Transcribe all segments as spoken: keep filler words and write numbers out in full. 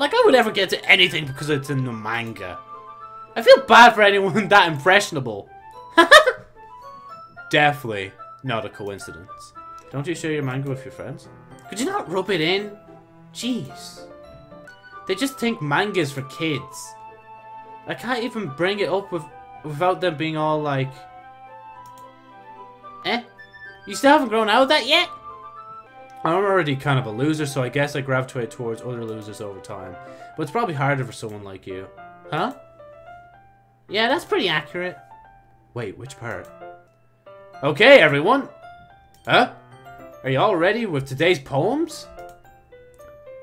Like I would ever get to anything because it's in the manga. I feel bad for anyone that impressionable. Definitely not a coincidence. Don't you share your manga with your friends? Could you not rub it in? Jeez. They just think manga's for kids. I can't even bring it up with, without them being all like... Eh? You still haven't grown out of that yet? I'm already kind of a loser, so I guess I gravitate towards other losers over time. But it's probably harder for someone like you. Huh? Yeah, that's pretty accurate. Wait, which part? Okay, everyone! Huh? Are you all ready with today's poems?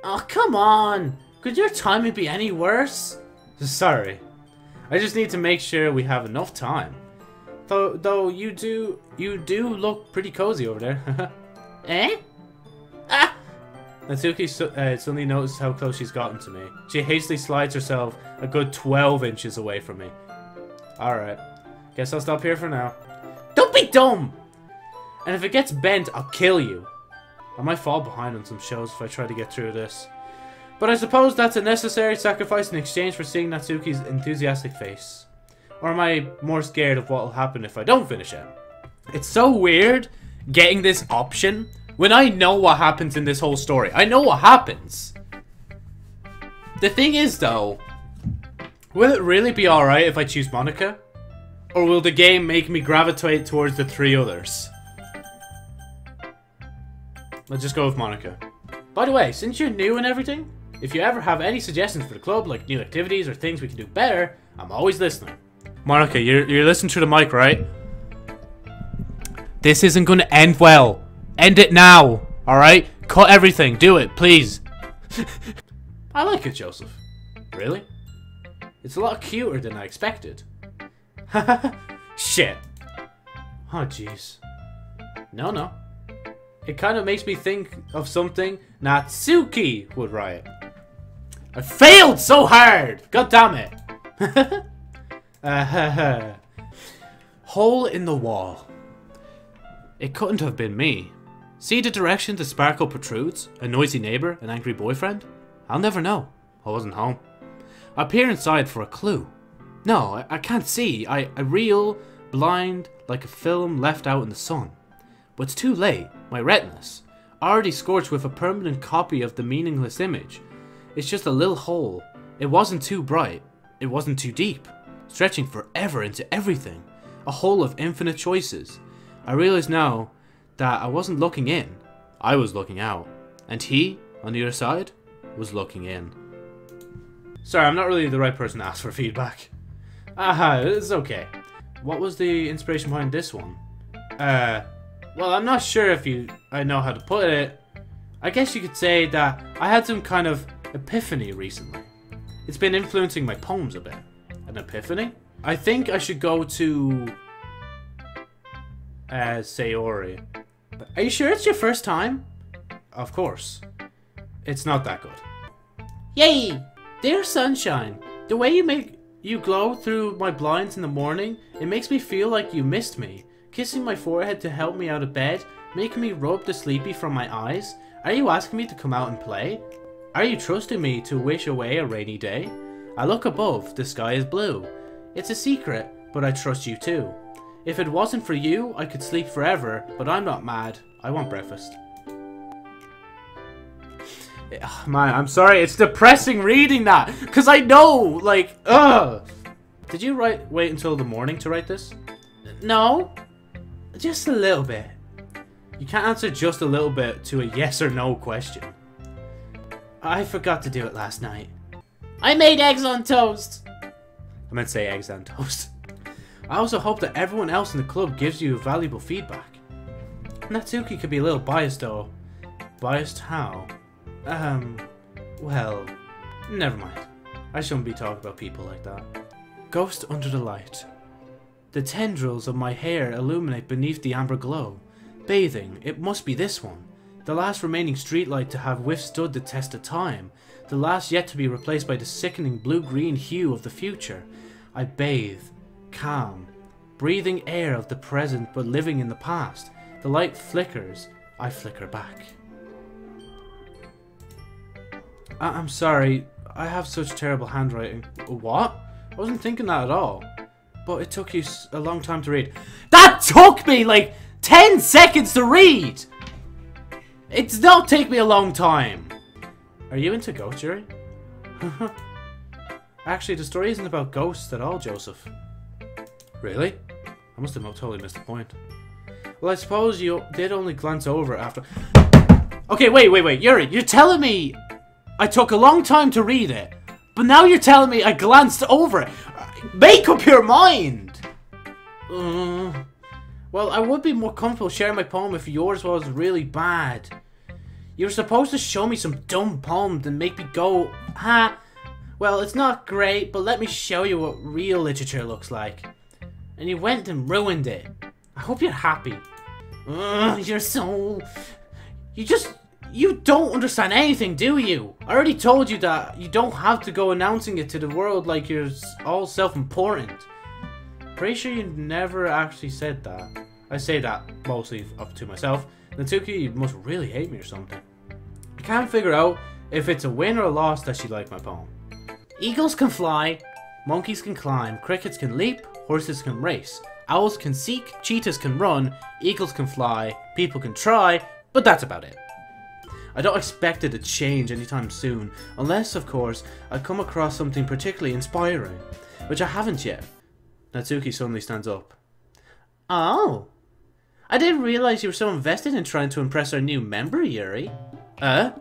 Oh, come on! Could your timing be any worse? Sorry. I just need to make sure we have enough time. Though, though you do, you do look pretty cozy over there. Eh? Ah! Natsuki so, uh, suddenly notices how close she's gotten to me. She hastily slides herself a good twelve inches away from me. Alright. Guess I'll stop here for now. Don't be dumb! And if it gets bent, I'll kill you. I might fall behind on some shows if I try to get through this. But I suppose that's a necessary sacrifice in exchange for seeing Natsuki's enthusiastic face. Or am I more scared of what will happen if I don't finish it? It's so weird getting this option when I know what happens in this whole story. I know what happens. The thing is though, will it really be alright if I choose Monika? Or will the game make me gravitate towards the three others? Let's just go with Monika. By the way, since you're new and everything, if you ever have any suggestions for the club, like new activities or things we can do better, I'm always listening. Monika, you're, you're listening through the mic, right? This isn't going to end well. End it now, alright? Cut everything. Do it, please. I like it, Joseph. Really? It's a lot cuter than I expected. Shit. Oh, jeez. No, no. It kind of makes me think of something Natsuki would write. I failed so hard! God damn it. uh, Hole in the wall. It couldn't have been me. See the direction the sparkle protrudes? A noisy neighbor? An angry boyfriend? I'll never know. I wasn't home. I peer inside for a clue. No, I, I can't see. I, I reel, blind, like a film left out in the sun. But it's too late. My retinas, already scorched with a permanent copy of the meaningless image. It's just a little hole. It wasn't too bright. It wasn't too deep. Stretching forever into everything. A hole of infinite choices. I realize now that I wasn't looking in. I was looking out. And he, on the other side, was looking in. Sorry, I'm not really the right person to ask for feedback. Aha, it's okay. What was the inspiration behind this one? Uh... Well, I'm not sure if you I know how to put it. I guess you could say that I had some kind of epiphany recently. It's been influencing my poems a bit. An epiphany? I think I should go to... Uh, Sayori. Are you sure it's your first time? Of course. It's not that good. Yay! Dear sunshine, the way you make you glow through my blinds in the morning, it makes me feel like you missed me. Kissing my forehead to help me out of bed, making me rub the sleepy from my eyes. Are you asking me to come out and play? Are you trusting me to wish away a rainy day? I look above, the sky is blue. It's a secret, but I trust you too. If it wasn't for you, I could sleep forever, but I'm not mad. I want breakfast. Oh, man, I'm sorry, it's depressing reading that, because I know, like, ugh. Did you write? Wait until the morning to write this? No. Just a little bit. You can't answer just a little bit to a yes or no question. I forgot to do it last night. I made eggs on toast! I meant to say eggs on toast. I also hope that everyone else in the club gives you valuable feedback. Natsuki could be a little biased though. Biased how? Um, well, never mind. I shouldn't be talking about people like that. Ghost under the light. The tendrils of my hair illuminate beneath the amber glow. Bathing, it must be this one. The last remaining streetlight to have withstood the test of time. The last yet to be replaced by the sickening blue-green hue of the future. I bathe, calm, breathing air of the present but living in the past. The light flickers, I flicker back. I I'm sorry, I have such terrible handwriting. What? I wasn't thinking that at all. But it took you a long time to read. That took me like ten seconds to read! It did not take me a long time. Are you into ghosts, Yuri? Actually, the story isn't about ghosts at all, Joseph. Really? I must have totally missed the point. Well, I suppose you did only glance over after... Okay, wait, wait, wait. Yuri, you're telling me I took a long time to read it, but now you're telling me I glanced over it. Make up your mind! Uh, well, I would be more comfortable sharing my poem if yours was really bad. You were supposed to show me some dumb poem and make me go, ha, well, it's not great, but let me show you what real literature looks like. And you went and ruined it. I hope you're happy. Ugh, you're so... You just... You don't understand anything, do you? I already told you that you don't have to go announcing it to the world like you're all self-important. Pretty sure you never actually said that. I say that mostly up to myself. Natsuki, you must really hate me or something. I can't figure out if it's a win or a loss that she liked my poem. Eagles can fly, monkeys can climb, crickets can leap, horses can race, owls can seek, cheetahs can run, eagles can fly, people can try, but that's about it. I don't expect it to change anytime soon, unless, of course, I come across something particularly inspiring, which I haven't yet. Natsuki suddenly stands up. Oh! I didn't realize you were so invested in trying to impress our new member, Yuri. Uh?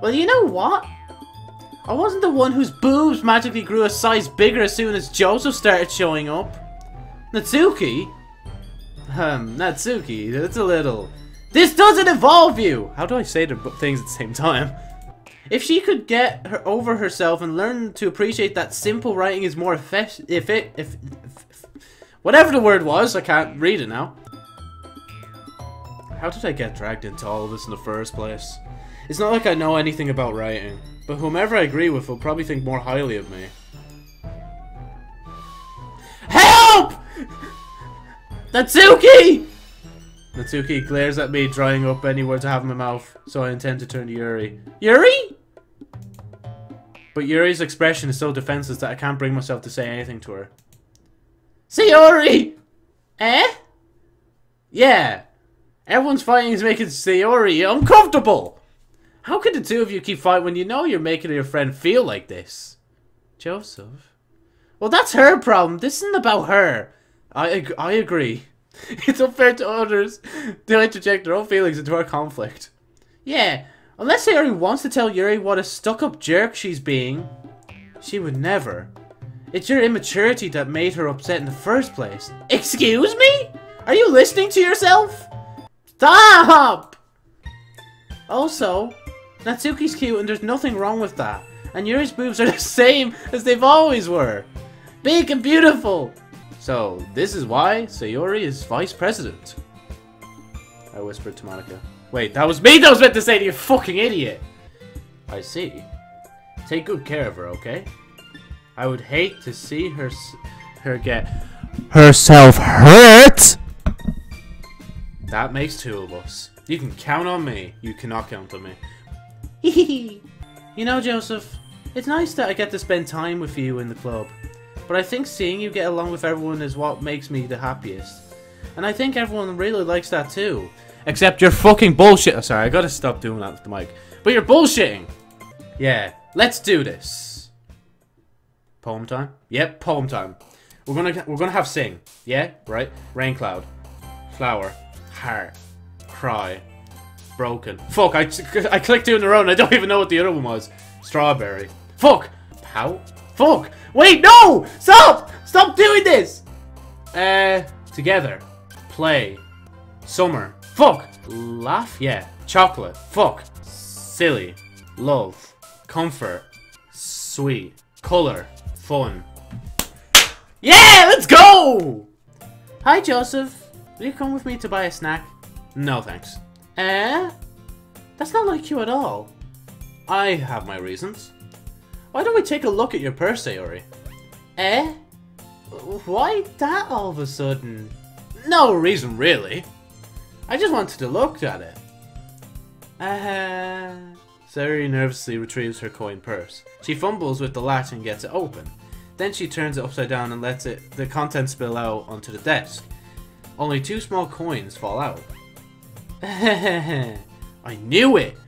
Well, you know what? I wasn't the one whose boobs magically grew a size bigger as soon as Joseph started showing up. Natsuki? Um, Natsuki, that's a little... This doesn't involve you! How do I say the things at the same time? If she could get her over herself and learn to appreciate that simple writing is more effective... If it... If, if, whatever the word was, I can't read it now. How did I get dragged into all of this in the first place? It's not like I know anything about writing, but whomever I agree with will probably think more highly of me. Help! Natsuki! Natsuki glares at me, drying up any words I have in my mouth, so I intend to turn to Yuri. Yuri? But Yuri's expression is so defenseless that I can't bring myself to say anything to her. Sayori! Eh? Yeah. Everyone's fighting is making Sayori uncomfortable! How could the two of you keep fighting when you know you're making your friend feel like this? Joseph? Well, that's her problem. This isn't about her. I, ag I agree. It's unfair to others to interject their own feelings into our conflict. Yeah, unless Sayori wants to tell Yuri what a stuck-up jerk she's being, she would never. It's your immaturity that made her upset in the first place. Excuse me? Are you listening to yourself? Stop! Also, Natsuki's cute and there's nothing wrong with that. And Yuri's boobs are the same as they've always were. Big and beautiful! So, this is why Sayori is vice president. I whispered to Monika. Wait, that was me that was meant to say to you, fucking idiot! I see. Take good care of her, okay? I would hate to see her, s her get herself hurt! That makes two of us. You can count on me. You cannot count on me. Hehehe. You know, Joseph, it's nice that I get to spend time with you in the club. But I think seeing you get along with everyone is what makes me the happiest. And I think everyone really likes that too. Except you're fucking bullshit. Oh, sorry, I gotta stop doing that with the mic. But you're bullshitting! Yeah, let's do this. Poem time? Yep, poem time. We're gonna we're gonna have sing. Yeah, right? Rain cloud. Flower. Heart, cry, broken. Fuck, I, I clicked two in a row and I don't even know what the other one was. Strawberry. Fuck! Pout? Fuck! Wait, no! Stop! Stop doing this! Uh, together. Play. Summer. Fuck! Laugh? Yeah. Chocolate. Fuck. Silly. Love. Comfort. Sweet. Color. Fun. Yeah! Let's go! Hi, Joseph. Will you come with me to buy a snack? No, thanks. Eh? That's not like you at all. I have my reasons. Why don't we take a look at your purse, Sayori? Eh? Why that all of a sudden? No reason, really. I just wanted to look at it. Uh, Sayori nervously retrieves her coin purse. She fumbles with the latch and gets it open. Then she turns it upside down and lets it the contents spill out onto the desk. Only two small coins fall out. I knew it!